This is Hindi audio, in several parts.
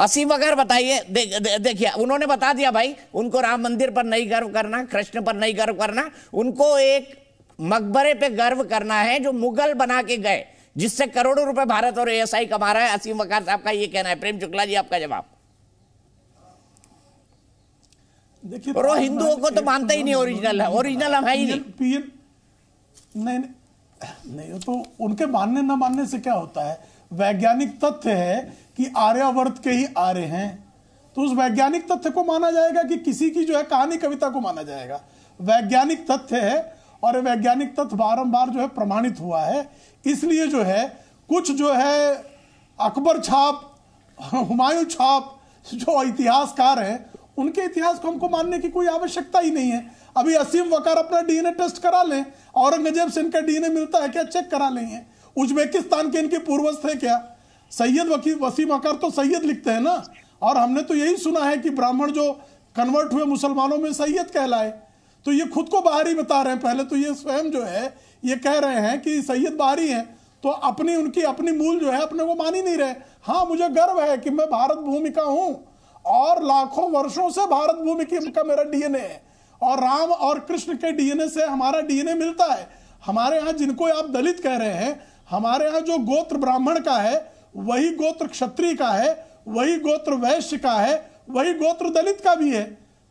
असीम वकार बताइए, देखिए उन्होंने बता दिया भाई, उनको राम मंदिर पर नहीं गर्व करना, कृष्ण पर नहीं गर्व करना, उनको एक मकबरे पे गर्व करना है जो मुगल बना के गए, जिससे करोड़ों रुपए भारत और एएसआई कमा रहा है। असीम वकार साहब का ये कहना है। प्रेम शुक्ला जी आपका जवाब। देखिए, और वो हिंदुओं को तो मानता ही नहीं, ओरिजिनल है, ओरिजिनल हम है ही नहीं। नहीं तो उनके मानने ना मानने से क्या होता है? वैज्ञानिक तथ्य है कि आर्यावर्त के ही आर्य हैं, तो उस वैज्ञानिक तथ्य को माना जाएगा कि किसी की जो है कहानी कविता को माना जाएगा। वैज्ञानिक तथ्य है और वैज्ञानिक तथ्य बारंबार जो है प्रमाणित हुआ है, इसलिए जो है कुछ जो है अकबर छाप, हुमायूं छाप जो इतिहासकार हैं, उनके इतिहास को हमको मानने की कोई आवश्यकता ही नहीं है। अभी असीम वकार अपना डीएनए टेस्ट करा लें, औरंगजेब से इनका डीएनए मिलता है क्या चेक करा लेंगे, उज्बेकिस्तान के इनके पूर्वज थे क्या? सैयद वसीम वकार तो सैयद लिखते हैं ना, और हमने तो यही सुना है कि ब्राह्मण जो कन्वर्ट हुए मुसलमानों में सैयद कहलाए, तो ये खुद को बाहरी बता रहे हैं। पहले तो ये स्वयं जो है ये कह रहे हैं कि सैयद बाहरी हैं, तो अपनी उनकी अपनी मूल जो है अपने को मान ही नहीं रहे। हाँ, मुझे गर्व है कि मैं भारत भूमि का हूँ और लाखों वर्षों से भारत भूमि का मेरा डीएनए है और राम और कृष्ण के डीएनए से हमारा डीएनए मिलता है। हमारे यहाँ जिनको आप दलित कह रहे हैं, हमारे यहाँ जो गोत्र ब्राह्मण का है वही गोत्र क्षत्रिय का है, वही गोत्र वैश्य का है, वही गोत्र दलित का भी है।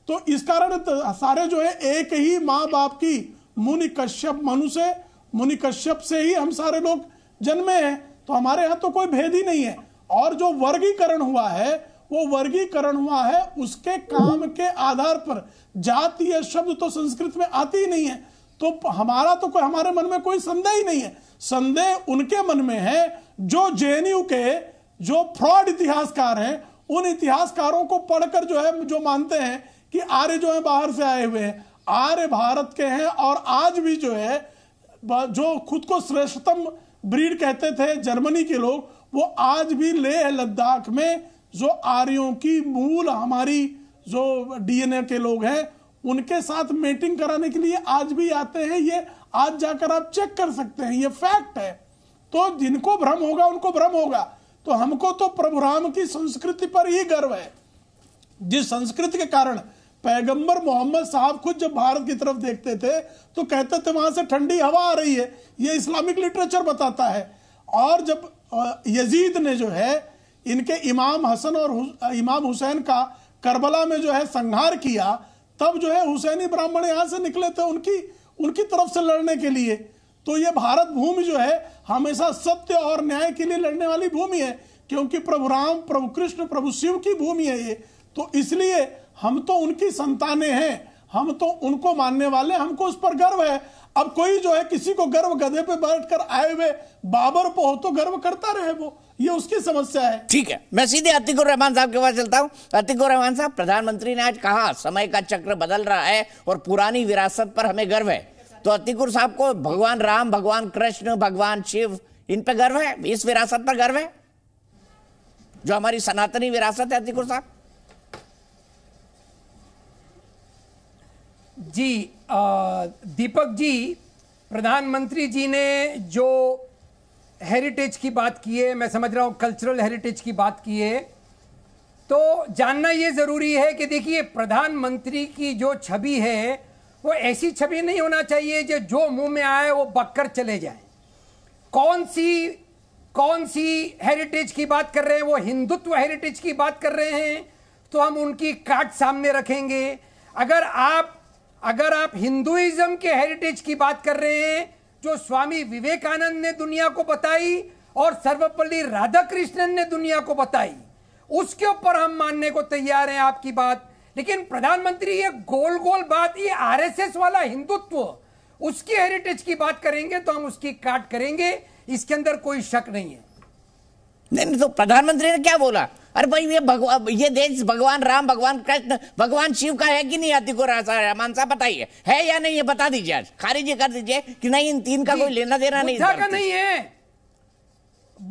तो इस कारण सारे जो है एक ही माँ बाप की मुनि कश्यप मनु से, मुनि कश्यप से ही हम सारे लोग जन्मे हैं, तो हमारे यहाँ तो कोई भेद ही नहीं है। और जो वर्गीकरण हुआ है वो वर्गीकरण हुआ है उसके काम के आधार पर, जाति या शब्द तो संस्कृत में आती ही नहीं है। तो हमारा तो कोई, हमारे मन में कोई संदेह ही नहीं है। संदेह उनके मन में है जो जेएनयू के जो फ्रॉड इतिहासकार हैं, उन इतिहासकारों को पढ़कर जो है जो मानते हैं कि आर्य जो है बाहर से आए हुए हैं, आर्य भारत के हैं और आज भी जो है जो खुद को श्रेष्ठतम ब्रीड कहते थे जर्मनी के लोग, वो आज भी लेह लद्दाख में जो आर्यों की मूल हमारी जो डीएनए के लोग हैं उनके साथ मेटिंग कराने के लिए आज भी आते हैं। ये आज जाकर आप चेक कर सकते हैं, ये फैक्ट है। तो जिनको भ्रम होगा उनको भ्रम होगा। तो हमको तो प्रभु राम की संस्कृति पर ही गर्व है, जिस संस्कृति के कारण पैगंबर मोहम्मद साहब खुद जब भारत की तरफ देखते थे तो कहते थे वहां से ठंडी हवा आ रही है, ये इस्लामिक लिटरेचर बताता है। और जब यजीद ने जो है इनके इमाम हसन और इमाम हुसैन का करबला में जो है संहार किया, तब जो है हुसैनी ब्राह्मण यहाँ से निकले थे उनकी तरफ से लड़ने के लिए। तो ये भारत भूमि जो है हमेशा सत्य और न्याय के लिए लड़ने वाली भूमि है, क्योंकि प्रभु राम, प्रभु कृष्ण, प्रभु शिव की भूमि है ये। तो इसलिए हम तो उनकी संतानें हैं, हम तो उनको मानने वाले, हमको उस पर गर्व है। अब कोई जो है किसी को गर्व गधे पे बैठकर आए हुए बाबर पे हो तो गर्व करता रहे, वो ये उसकी समस्या है। ठीक है, मैं सीधे अतीकुर रहमान साहब के पास चलता हूँ। अतीकुर रहमान साहब, प्रधानमंत्री ने आज कहा समय का चक्र बदल रहा है और पुरानी विरासत पर हमें गर्व है, तो अतीकुर साहब को भगवान राम, भगवान कृष्ण, भगवान शिव, इन पे गर्व है, इस विरासत पर गर्व है जो हमारी सनातनी विरासत है। अतीकुर साहब जी, दीपक जी, प्रधानमंत्री जी ने जो हेरिटेज की बात की है, मैं समझ रहा हूँ कल्चरल हेरिटेज की बात की है, तो जानना ये ज़रूरी है कि देखिए प्रधानमंत्री की जो छवि है वो ऐसी छवि नहीं होना चाहिए जो मुंह में आए वो बककर चले जाए। कौन सी हेरिटेज की बात कर रहे हैं? वो हिंदुत्व हेरिटेज की बात कर रहे हैं, तो हम उनकी काट सामने रखेंगे। अगर आप हिंदुइज्म के हेरिटेज की बात कर रहे हैं जो स्वामी विवेकानंद ने दुनिया को बताई और सर्वपल्ली राधाकृष्णन ने दुनिया को बताई, उसके ऊपर हम मानने को तैयार हैं आपकी बात। लेकिन प्रधानमंत्री ये गोल गोल बात, ये आरएसएस वाला हिंदुत्व, उसकी हेरिटेज की बात करेंगे तो हम उसकी काट करेंगे, इसके अंदर कोई शक नहीं है। नहीं तो प्रधानमंत्री ने क्या बोला? अरे भाई ये देश भगवान राम, भगवान कृष्ण, भगवान शिव का है कि नहीं? अतीकुर रहमान साहब बताइए, है या नहीं, ये बता दीजिए, आज खारिज कर दीजिए कि नहीं, इन तीन का कोई लेना देना नहीं, बुद्धा का नहीं है,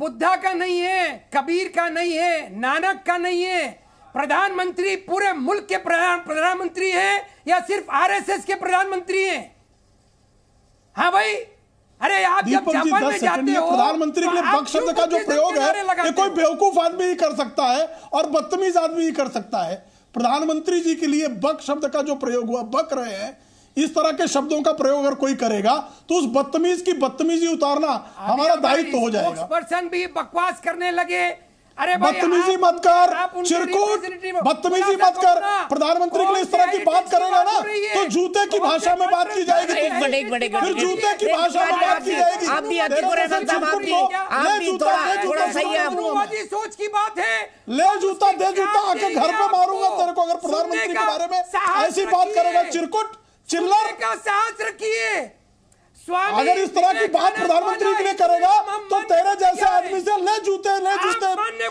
बुद्धा का नहीं है, कबीर का नहीं है, नानक का नहीं है। प्रधानमंत्री पूरे मुल्क के प्रधानमंत्री हैं या सिर्फ आरएसएस के प्रधानमंत्री हैं? हाँ भाई, अरे आप जब जापान में जाते हो प्रधानमंत्री के लिए बक शब्द का जो प्रयोग है ये कोई बेवकूफ आदमी ही कर सकता है और बदतमीज आदमी ही कर सकता है। प्रधानमंत्री जी के लिए बक शब्द का जो प्रयोग हुआ, बक रहे हैं, इस तरह के शब्दों का प्रयोग अगर कोई करेगा तो उस बदतमीज की बदतमीजी उतारना हमारा दायित्व हो जाएगा। पर्सन भी बकवास करने लगे, अरे बदतमीजी मत कर, चिरकूट बदतमीजी मत कर। प्रधानमंत्री के लिए इस तरह की बात करेगा ना तो जूते की भाषा में बात की जाएगी, फिर जूते की भाषा में बात की जाएगी। आप भी अतीकुर रहमान की सोच की बात है, ले जूता दे जूता, आके घर पे मारूंगा तेरे को अगर प्रधानमंत्री के बारे में ऐसी बात करेगा। चिरकुट चिल्लर का साहस रखिए, अगर इस तरह की बात प्रधानमंत्री के लिए करेगा तो तेरे जैसे आदमी से ले जूते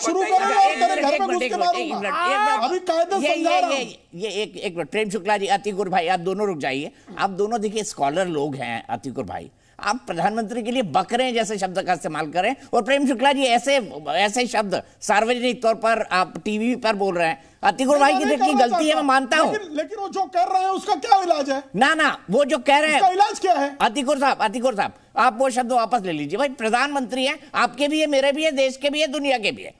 शुरू करेगा और तेरे घर में घुस के मारूंगा। अभी कायदा समझा रहा हूं। ये एक मिनट प्रेम शुक्ला जी, अतीकुर भाई आप दोनों रुक जाइए। आप दोनों देखिए स्कॉलर लोग हैं। अतीकुर भाई आप प्रधानमंत्री के लिए बकरे जैसे शब्द का इस्तेमाल करें और प्रेम शुक्ला जी ऐसे शब्द सार्वजनिक तौर पर आप टीवी पर बोल रहे हैं। अतीकुर भाई की गलती है, मैं मानता हूं, लेकिन वो जो कर रहे हैं उसका क्या इलाज है? ना वो जो कह रहे हैं उसका इलाज क्या है? अतीकुर साहब आप वो शब्द वापस ले लीजिए भाई। प्रधानमंत्री है, आपके भी है, मेरे भी है, देश के भी है, दुनिया के भी है,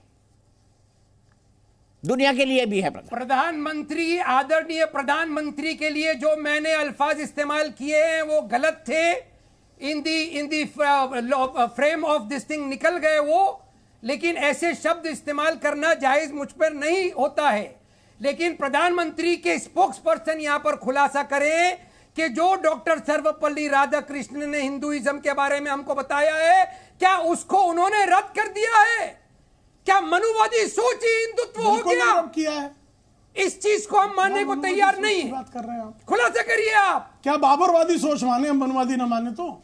दुनिया के लिए भी है। प्रधानमंत्री, आदरणीय प्रधानमंत्री के लिए जो मैंने अल्फाज इस्तेमाल किए हैं वो गलत थे। In the frame of this thing निकल गए वो, लेकिन ऐसे शब्द इस्तेमाल करना जायज मुझ पर नहीं होता है। लेकिन प्रधानमंत्री के स्पोक्स पर्सन यहां पर खुलासा करें कि जो डॉक्टर सर्वपल्ली राधाकृष्णन ने हिंदुइज्म के बारे में हमको बताया है, क्या उसको उन्होंने रद्द कर दिया है? क्या मनुवादी सोच ही हिंदुत्व हो गया? इस चीज को हम मानने को तैयार नहीं है। बात कर रहे हैं आप, खुलासा करिए आप। क्या बाबरवादी सोच माने हम, मनवादी ना माने? तो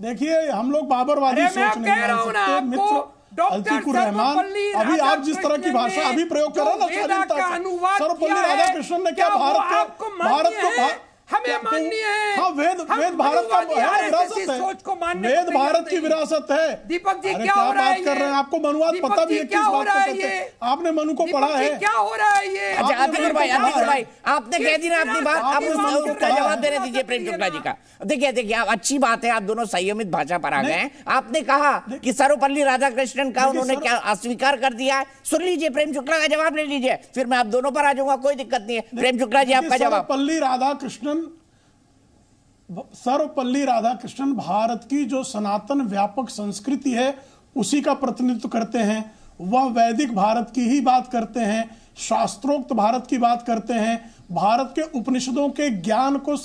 देखिए हम लोग बाबरवादी सोच नहीं मान सकते। अतीकुर रहमान अभी आप जिस तरह की भाषा अभी प्रयोग कर रहे हैं ना, सर्वपल्ली राधाकृष्णन ने क्या भारत को हमें माननी है? हाँ, वेद भारत का विरासत है, वेद भारत की विरासत है। दीपक जी क्या हो रहा है? बात कर रहे हैं, आपको मनुवाद पता भी है किस बात को कहते हैं? आपने मनु को पढ़ा है? क्या हो रहा है ये? अच्छा अतीकुर भाई आपने कह दी ना अपनी बात, आप उसका जवाब देने दीजिए प्रेम शुक्ला जी का। देखिए आप, अच्छी बात है आप दोनों संयमित भाषा पर आ गए हैं। आपने कहा कि सर्वपल्ली राधाकृष्णन का उन्होंने क्या अस्वीकार कर दिया है? सुन लीजिए प्रेम शुक्ला का जवाब ले लीजिए, फिर मैं आप दोनों पर आ जाऊंगा, कोई दिक्कत नहीं है। प्रेम शुक्ला जी आपका जवाब। सर्वपल्ली राधाकृष्णन, सर्वपल्ली राधाकृष्णन भारत की जो सनातन व्यापक संस्कृति है उसी का प्रतिनिधित्व करते हैं। वह वैदिक भारत की ही बात करते हैं, शास्त्रोक्त भारत की बात करते हैं। भारत के उपनिषदों के ज्ञान को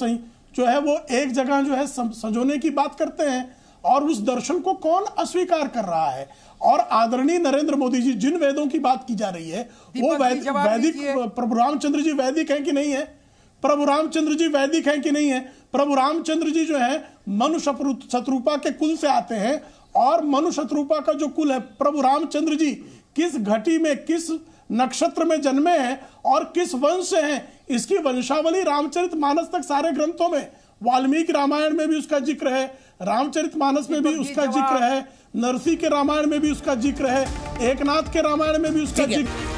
जो है वो एक जगह जो है सजोने की बात करते हैं, और उस दर्शन को कौन अस्वीकार कर रहा है? और आदरणीय नरेंद्र मोदी जी, जिन वेदों की बात की जा रही है वो वैदिक प्रभु रामचंद्र जी वैदिक है कि नहीं है? प्रभु रामचंद्र जी वैदिक हैं कि नहीं है? प्रभु रामचंद्र जी जो है मनु शत्रुपा के कुल से आते हैं, और मनु शत्रुपा का जो कुल है, प्रभु रामचंद्र जी किस घटी में, किस नक्षत्र में जन्मे हैं और किस वंश से हैं, इसकी वंशावली रामचरितमानस तक सारे ग्रंथों में, वाल्मीकि रामायण में भी उसका जिक्र है, रामचरितमानस में भी उसका जिक्र है, नरसी के रामायण में भी उसका जिक्र है, एकनाथ के रामायण में भी उसका जिक्र है।